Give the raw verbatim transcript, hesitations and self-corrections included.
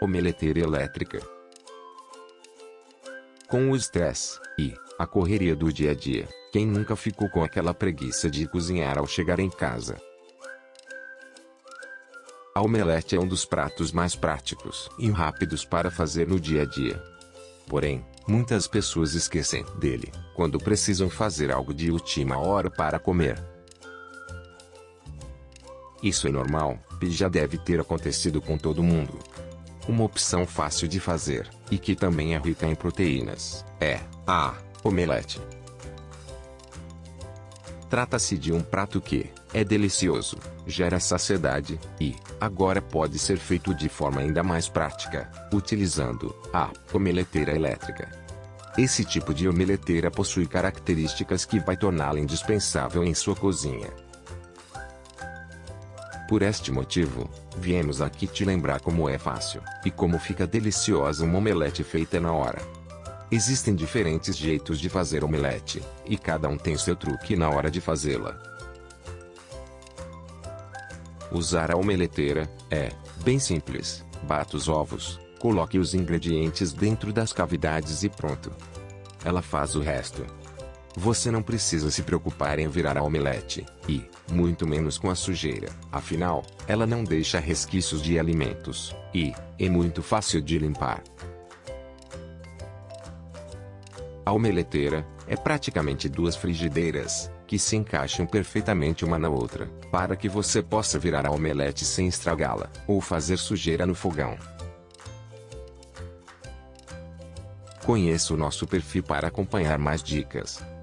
Omeleteira elétrica. Com o estresse e a correria do dia a dia, quem nunca ficou com aquela preguiça de cozinhar ao chegar em casa? A omelete é um dos pratos mais práticos e rápidos para fazer no dia a dia. Porém, muitas pessoas esquecem dele quando precisam fazer algo de última hora para comer. Isso é normal e já deve ter acontecido com todo mundo. Uma opção fácil de fazer, e que também é rica em proteínas, é a omelete. Trata-se de um prato que é delicioso, gera saciedade, e agora pode ser feito de forma ainda mais prática, utilizando a omeleteira elétrica. Esse tipo de omeleteira possui características que vai torná-la indispensável em sua cozinha. Por este motivo, viemos aqui te lembrar como é fácil, e como fica deliciosa uma omelete feita na hora. Existem diferentes jeitos de fazer omelete, e cada um tem seu truque na hora de fazê-la. Usar a omeleteira é bem simples. Bata os ovos, coloque os ingredientes dentro das cavidades e pronto. Ela faz o resto. Você não precisa se preocupar em virar a omelete, e muito menos com a sujeira, afinal, ela não deixa resquícios de alimentos, e é muito fácil de limpar. A omeleteira é praticamente duas frigideiras, que se encaixam perfeitamente uma na outra, para que você possa virar a omelete sem estragá-la, ou fazer sujeira no fogão. Conheça o nosso perfil para acompanhar mais dicas.